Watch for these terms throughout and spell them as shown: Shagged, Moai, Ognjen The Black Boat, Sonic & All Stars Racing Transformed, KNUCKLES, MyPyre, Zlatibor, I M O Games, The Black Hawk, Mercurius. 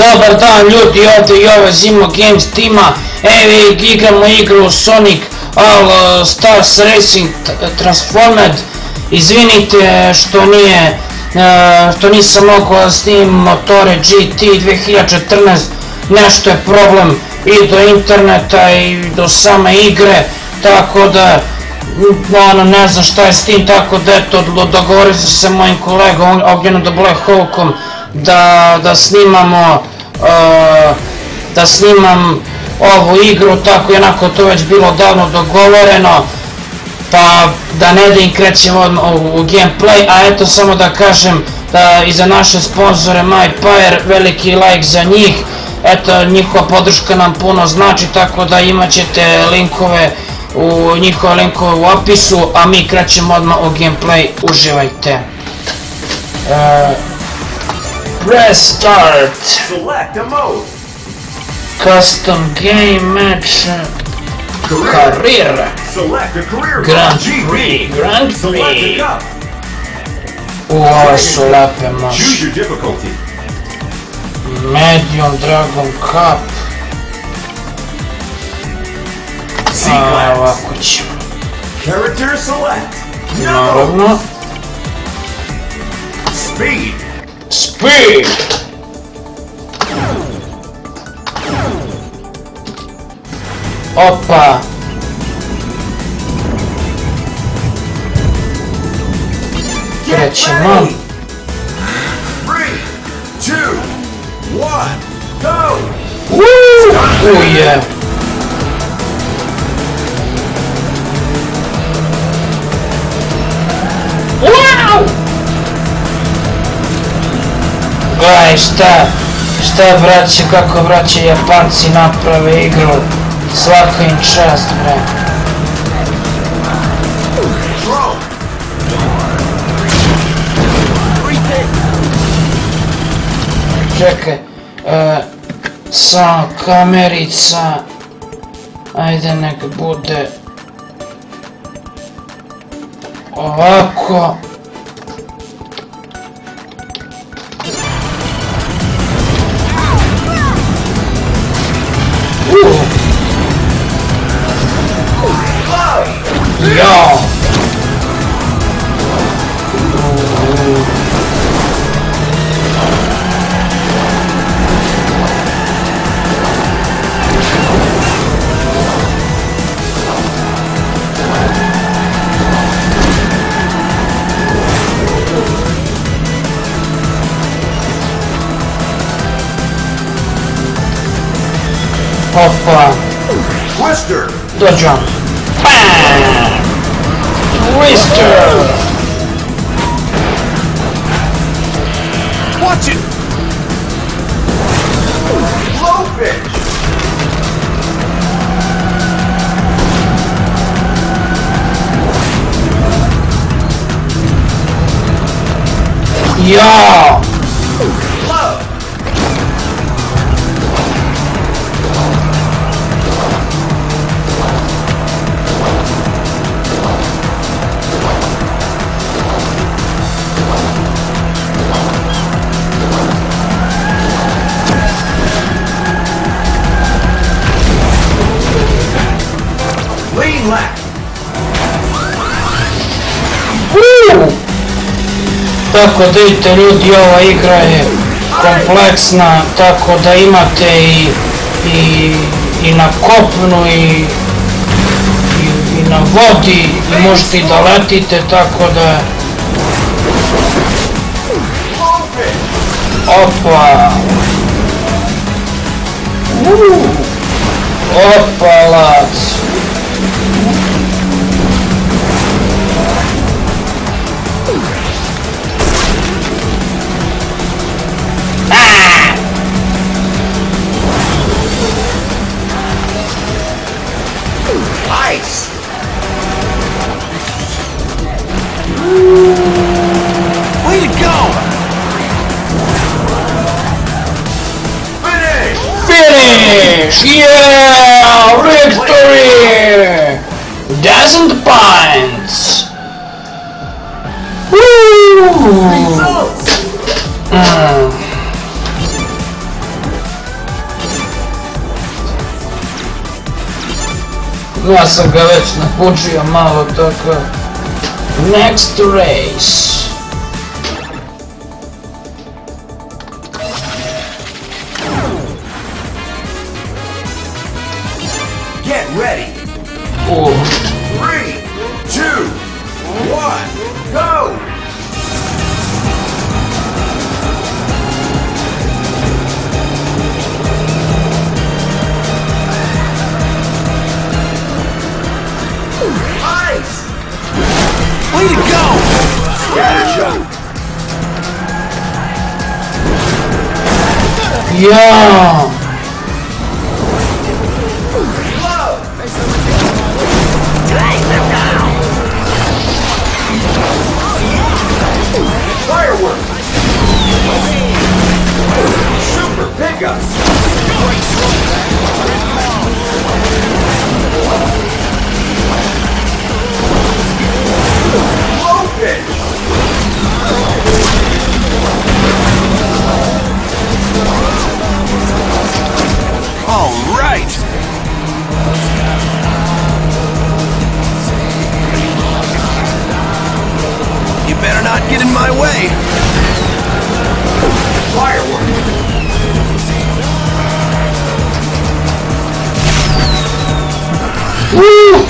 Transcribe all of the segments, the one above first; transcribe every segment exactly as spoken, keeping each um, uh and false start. Dobar dan ljudi, ovdje je ovaj I M O Games tima. Evo igramo igru Sonic All Stars Racing Transformed. Izvinite što nije, što nisam mogao snimiti motore G T dve hiljade četrnaeste. Nešto je problem i do interneta i do same igre, tako da ono, ne znam šta je s tim, tako da eto, dogovorio sam se mojim kolegom Ognjenom The Black Hawkom da, da snimamo uh, da snimam ovu igru, tako je onako to već bilo davno dogovoreno, pa da ne da im krećem odmah u, u gameplay. A eto, samo da kažem da i za naše sponzore MyPyre, veliki like za njih, eto, njihova podrška nam puno znači, tako da imat ćete linkove u njihove linkove u opisu, a mi krećemo odmah u gameplay, uživajte. Uh, press start. Select a mode. Custom game match. Career. Select a career. Grand Prix. Grand Prix. Ovo su lepe maše. Choose your difficulty. Medium Dragon Cup. A ovako ćemo. Character select. Naravno. Speed. Speed! Opa! Krećemo! tri, dva, jedan, go! Uje! Gledaj šta, šta vraća, kako vraća Japanci naprave igru, svaka im čast, bre. Čekaj, e, samo kamerica, ajde nek bude ovako. Yo! Opa! Twister! Good job! Bam! Twister! Watch it! Low pitch! Yeah! Low! Tako da vidite ljudi, ova igra je kompleksna, tako da imate i, i, i na kopnu i, i, i na vodi i možete i da letite, tako da... Opa! Opalac! Yeah! Victory! Doesn't binds! Woo! Mm. Ja sam ga već napučio malo, tako... Next race! Get ready! Oh. Three, two, one, go! Way to go! Yeah! Take them down! Fireworks! Super pickups! All right. You better not get in my way. Fireworks. Woo!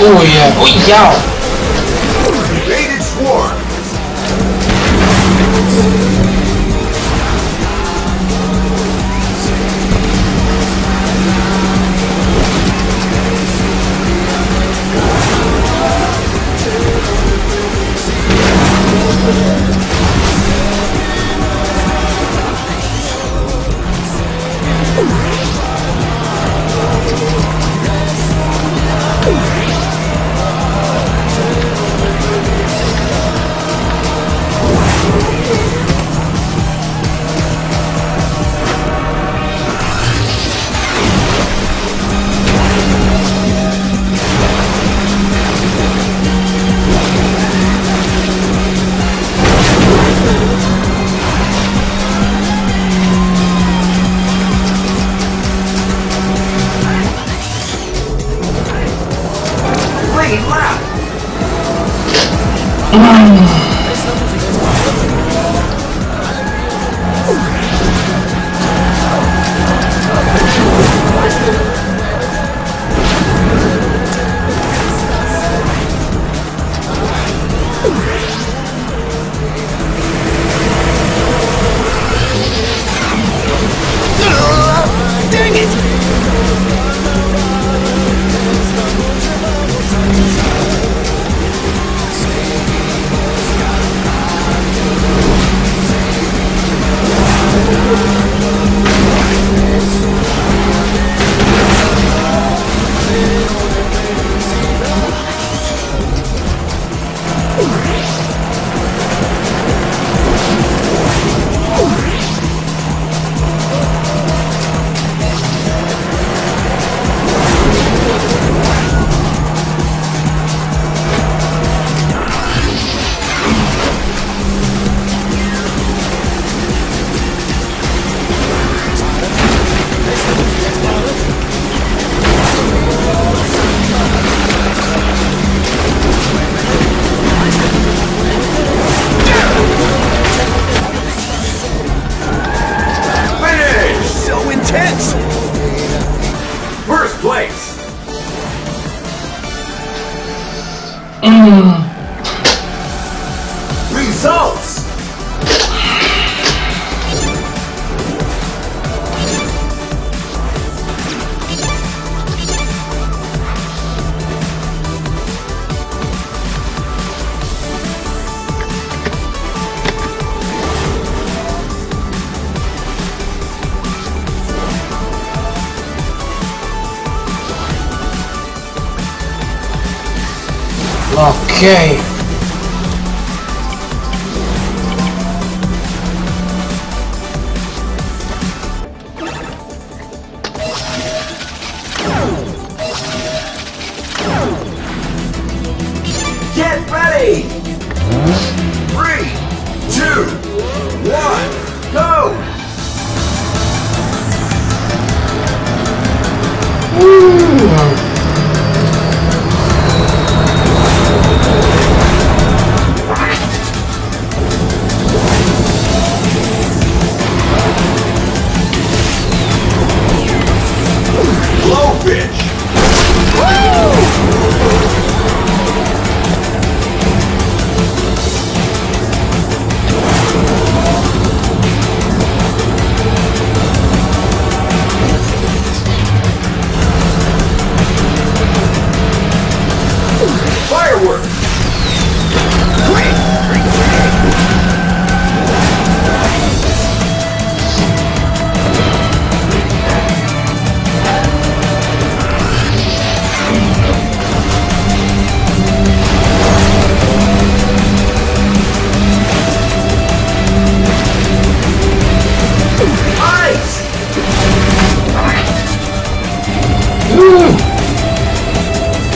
Oh yeah, oh yeah! Invaded swarm! Ok. Get ready! Three, two, one, go! Woo!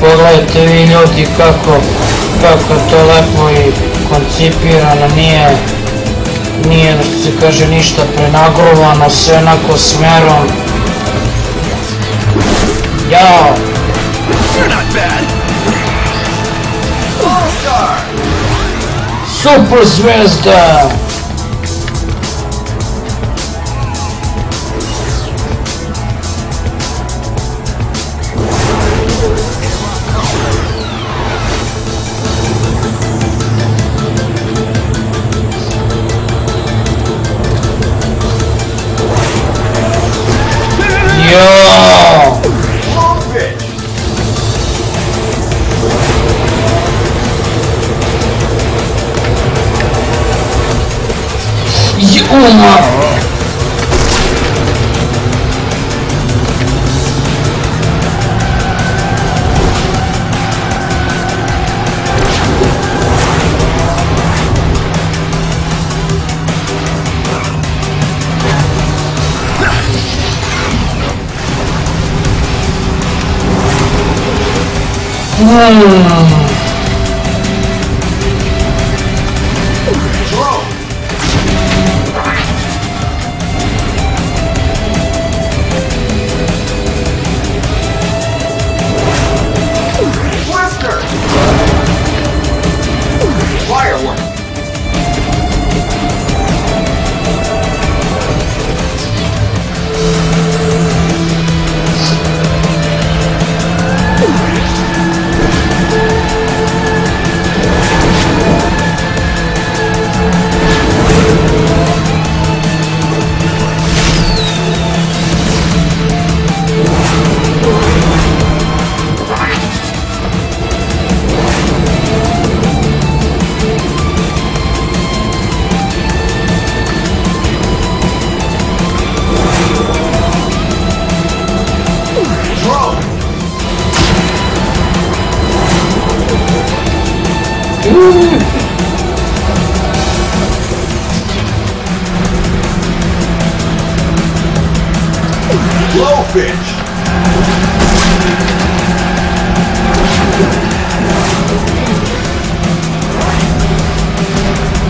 Pogledajte vi ljudi kako, kako to lepo i koncipirano, nije, nije što se kaže ništa prenagrovano, sve onako smerom. Jao! Super zvezda! Hmm.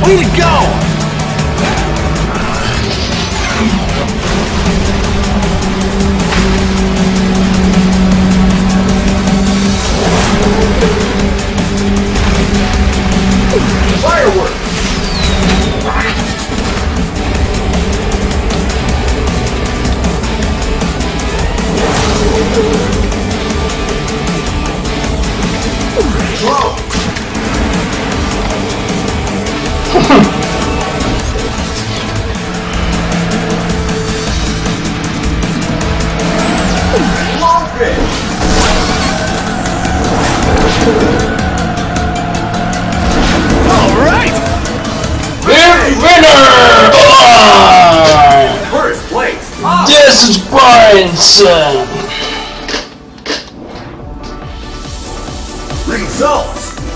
Way to go! Results!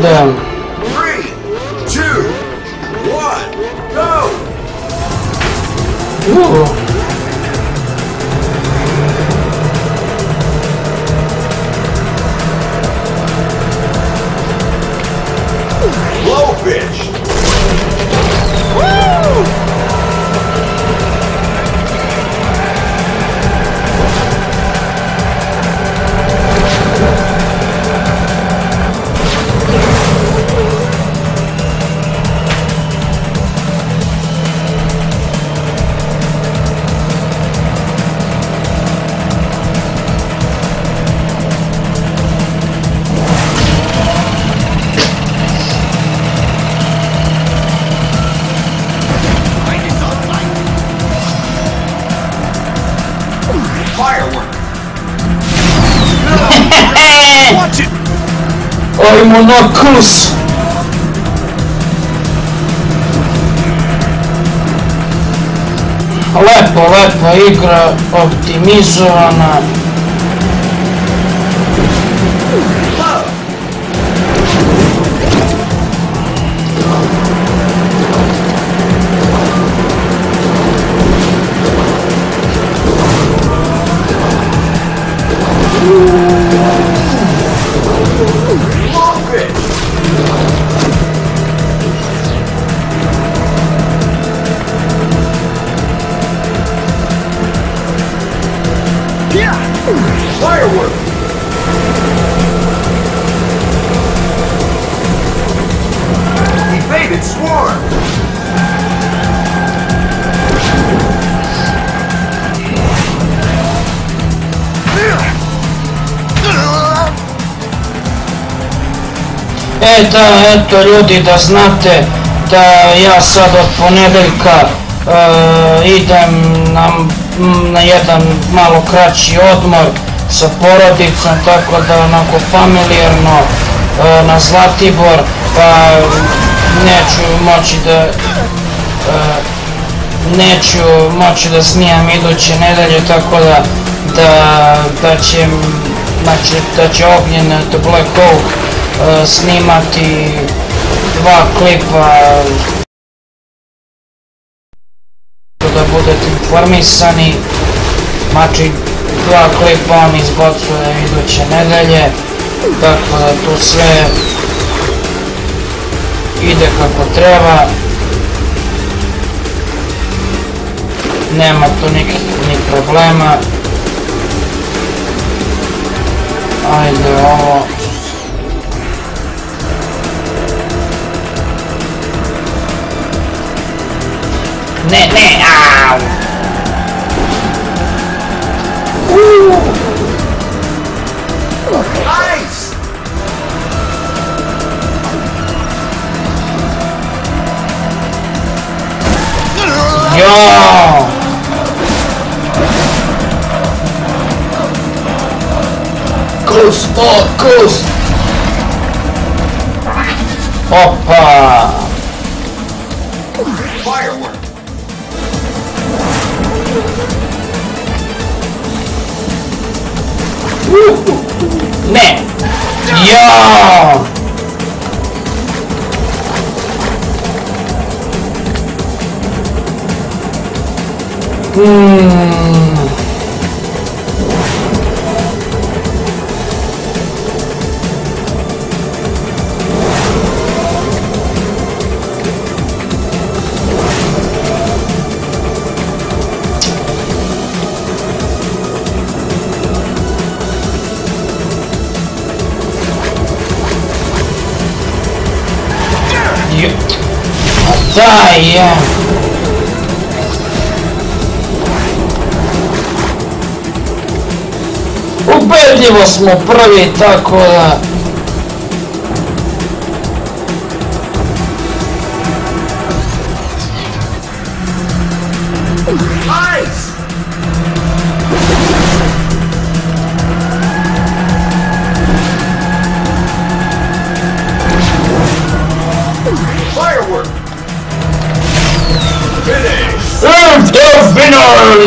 them. Three, two, one, go! Ooh. Low pitch! Woo! I M O KNUCKLES! Lepa, lepa igra, optimizovana. E da, eto ljudi, da znate da ja sad od ponedeljka e, idem na, na jedan malo kraći odmor sa porodicom, tako da onako familijarno e, na Zlatibor, pa neću moći da e, neću moći da snimam iduće nedelje, tako da da, da će znači, da će Ognjen The Black Boat snimati dva klipa da budete informisani, znači dva klipa on izbacuje iduće nedelje, tako da tu sve ide kako treba, nema tu nikakvih problema. Ajde ovo. Ne, ne, au! Nice! Yo! Close, oh, close! Opa! Ne! Jao! Hmm. Daj, ja. Ubedljivo smo prvi, tako da...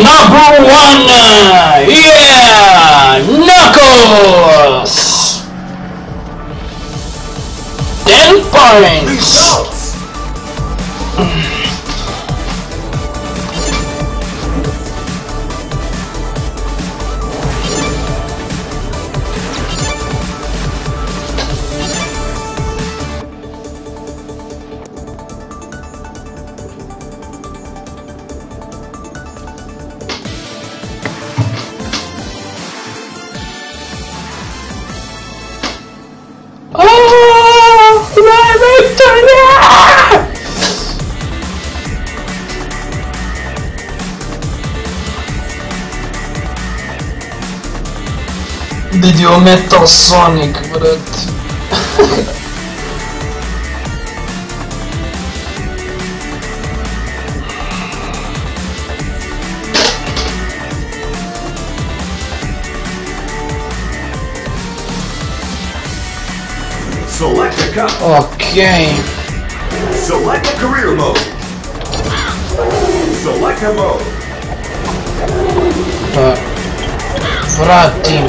Number one, yeah, KNUCKLES. ten points! Video Metal Sonic, but select a cup. Okay. Select a career mode. Select a mode. Uh, Vrati.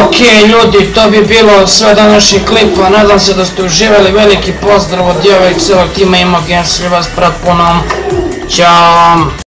Ok ljudi, to bi bilo sve današnjih klipova, nadam se da ste uživali, veliki pozdrav od ovog celog tima I M O Games, svi vas prat po nam, čao!